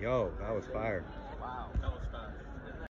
Yo, that was fire. Wow.